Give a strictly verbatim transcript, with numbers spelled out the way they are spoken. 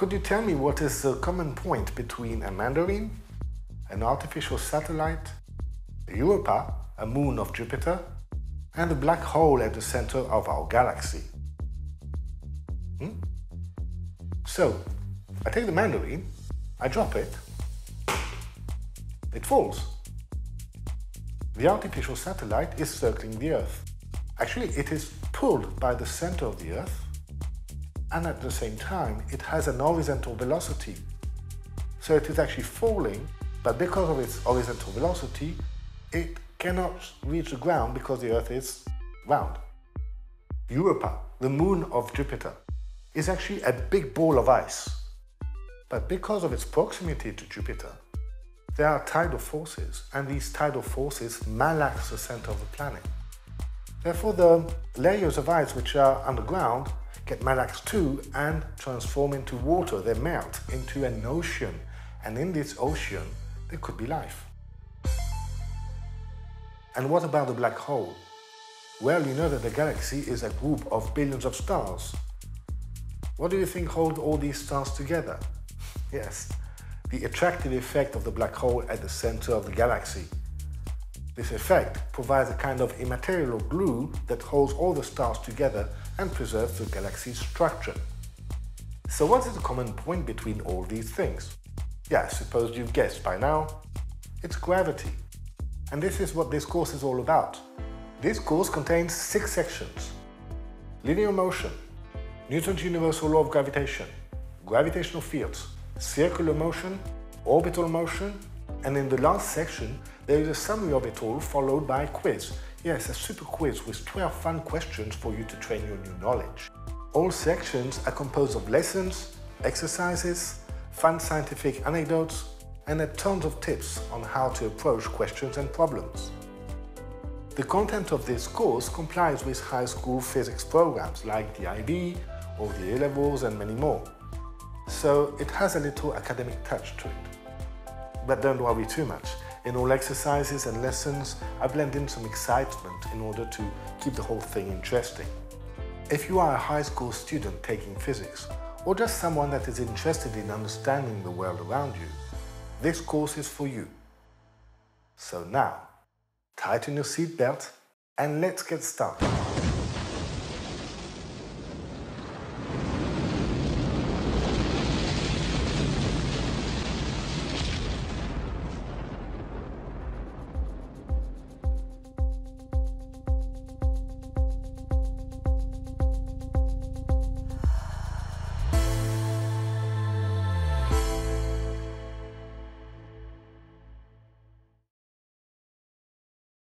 Could you tell me what is the common point between a mandarin, an artificial satellite, Europa, a moon of Jupiter, and a black hole at the center of our galaxy? Hmm? So, I take the mandarin, I drop it, it falls. The artificial satellite is circling the Earth. Actually, it is pulled by the center of the Earth, and at the same time, it has an horizontal velocity. So it is actually falling, but because of its horizontal velocity, it cannot reach the ground because the Earth is round. Europa, the moon of Jupiter, is actually a big ball of ice. But because of its proximity to Jupiter, there are tidal forces, and these tidal forces malaxe the center of the planet. Therefore, the layers of ice which are underground get malaxed too and transform into water. They melt into an ocean, and in this ocean, there could be life. And what about the black hole? Well, you know that the galaxy is a group of billions of stars. What do you think holds all these stars together? Yes, the attractive effect of the black hole at the center of the galaxy. This effect provides a kind of immaterial glue that holds all the stars together and preserves the galaxy's structure. So what is the common point between all these things? Yeah, I suppose you've guessed by now. It's gravity. And this is what this course is all about. This course contains six sections: linear motion, Newton's universal law of gravitation, gravitational fields, circular motion, orbital motion, and in the last section, there is a summary of it all followed by a quiz. Yes, a super quiz with twelve fun questions for you to train your new knowledge. All sections are composed of lessons, exercises, fun scientific anecdotes, and a tons of tips on how to approach questions and problems. The content of this course complies with high school physics programs like the I B or the A-Levels and many more. So it has a little academic touch to it. But don't worry too much. In all exercises and lessons, I blend in some excitement in order to keep the whole thing interesting. If you are a high school student taking physics, or just someone that is interested in understanding the world around you, this course is for you. So now, tighten your seatbelt and let's get started.